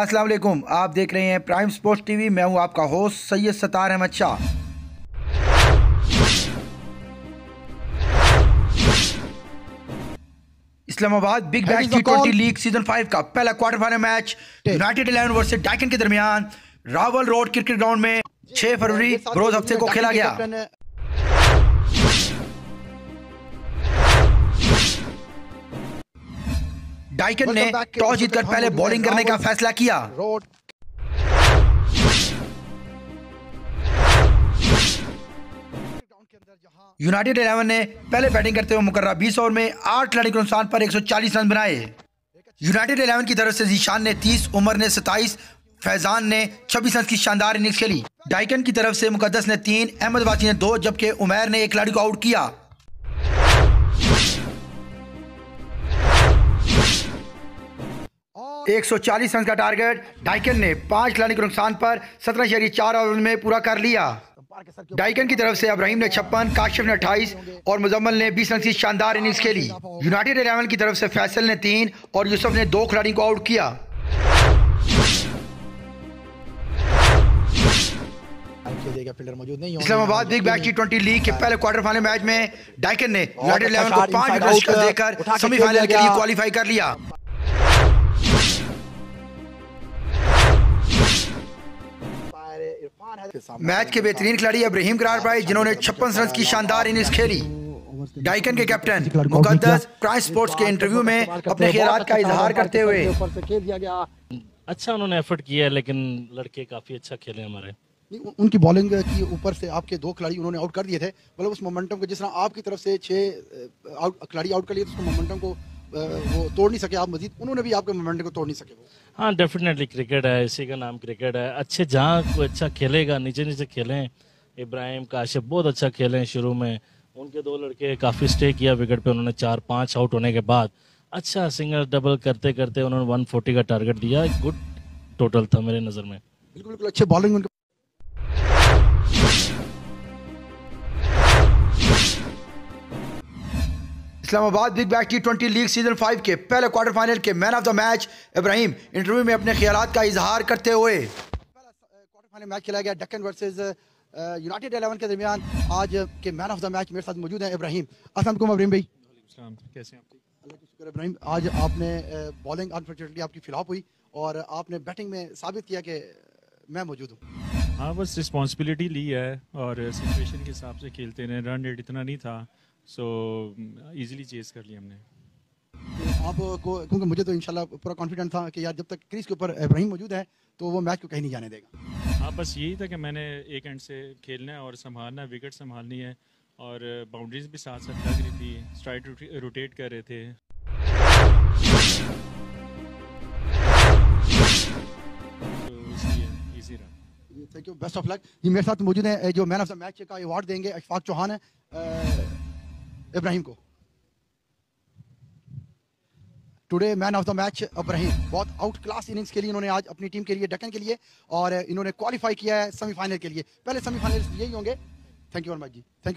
अस्सलाम वालेकुम, आप देख रहे हैं प्राइम स्पोर्ट्स टीवी। मैं हूं आपका host Syed Sattar Ahmed Shah. Islamabad big bash टी20 लीग सीजन 5 का पहला quarter final match united 11 versus डाकिन के दरमियान रावल रोड क्रिकेट ग्राउंड में 6 फरवरी रोज हफ्ते को खेला गया। डाकिन ने टॉस जीतकर पहले बॉलिंग करने का फैसला किया। यूनाइटेड 11 ने पहले बैटिंग करते हुए मुकर्रा 20 ओवर में 8 लड़के नुकसान पर 140 रन बनाए। यूनाइटेड 11 की तरफ से जिशान ने 30, उमर ने 27, फैजान ने 26 रन की शानदार इनिंग्स खेली। डाकिन की तरफ से मुक़द्दस ने 3, अहमद अब्बासी ने 2, जबकि उमैर ने 1 खिलाड़ी को आउट किया। एक 140 रन का टारगेट डाकिन ने 5 खिलाड़ी के नुकसान पर 17.4 ओवर में पूरा कर लिया। डाकिन की तरफ से इब्राहिम ने 56, काशिफ ने 28 और मुजम्मल ने 20 रन की शानदार इनिंग्स खेली। यूनाइटेड 11 की तरफ से फैसल ने 3 और यूसुफ ने 2 खिलाड़ियों को आउट किया। इस्लामाबाद बिग बैश टी20 लीग के पहले क्वार्टर फाइनल मैच में डाकिन ने यूनाइटेड 11 को 5 विकेट पर देकर सेमीफाइनल के लिए क्वालिफाई कर लिया। मैच के बेहतरीन खिलाड़ी इब्राहिम करार भाई, जिन्होंने 56 रन की शानदार इनिंग्स खेली। डाकिन के कैप्टन मुक़द्दस प्राइम स्पोर्ट्स के इंटरव्यू में अपने ख्यालात का इजहार करते हुए अच्छा उन्होंने एफर्ट किया, लेकिन लड़के काफी अच्छा खेले हमारे। उनकी बॉलिंग के ऊपर से आपके 2 खिलाड़ी उन्होंने आउट कर दिए थे, मतलब उस मोमेंटम को, जिस तरह आपकी तरफ से 6 खिलाड़ी आउट कर लिए, उसको मोमेंटम को वो तोड़ नहीं सके आप, मजीद उन्होंने भी आपके मोमेंट को तोड़ नहीं सके। हाँ, डेफिनेटली क्रिकेट है, इसी का नाम क्रिकेट है। अच्छे जहाँ कोई अच्छा खेलेगा, नीचे नीचे खेलें। इब्राहिम काशिफ बहुत अच्छा खेलें शुरू में, उनके 2 लड़के काफ़ी स्टे किया विकेट पे, उन्होंने 4-5 आउट होने के बाद अच्छा सिंगल डबल करते करते उन्होंने 140 का टारगेट दिया। गुड टोटल था मेरी नज़र में, बिल्कुल बिल्कुल अच्छी बॉलिंग उनके। इस्लामाबाद बिग बैश टी20 लीग सीजन 5 के पहले क्वार्टर फाइनल के man of the match Ibrahim interview में अपने ख्यालात का इजहार करते हुए। क्वार्टर फाइनल मैच खेला गया डाकिन वर्सेस यूनाइटेड 11 के दरमियान। आज के मैन ऑफ द मैच मेरे साथ मौजूद हैं इब्राहिम। अस्सलाम वालेकुम इब्राहिम भाई। वालेकुम सलाम, कैसे हैं आप? अल्लाह का शुक्र इब्राहिम, आज आपने बॉलिंग अनफॉर्चुनेटली आपकी फ्लॉप हुई और आपने बैटिंग में साबित किया कि मैं मौजूद हूँ। हाँ, बस रिस्पॉन्सिबिलिटी ली है और सिचुएशन के हिसाब से खेलते रहे। रन रेट इतना नहीं था, सो इजीली चेस कर लिया हमने। आपको क्योंकि मुझे तो इंशाल्लाह पूरा कॉन्फिडेंट था कि यार जब तक क्रीज के ऊपर इब्राहिम मौजूद है तो वो मैच को कहीं नहीं जाने देगा। हाँ, बस यही था कि मैंने एक एंड से खेलना है और संभालना, विकेट संभालनी है और बाउंड्रीज भी साथ साथ लग रही थी, स्ट्राइक रोटेट कर रहे थे। Thank you, best of luck ji. मेरे साथ मौजूद हैं जो मैन ऑफ द मैच का अवार्ड देंगे अशोक चौहान है इब्राहिम को। Today man of the match Ibrahim, बहुत आउट क्लास इनिंग्स खेली इन्होंने आज अपनी टीम के लिए, डाकिन के लिए, और इन्होंने क्वालिफाई किया है सेमीफाइनल के लिए। पहले सेमीफाइनल यही होंगे। Thank you very much ji, thank you.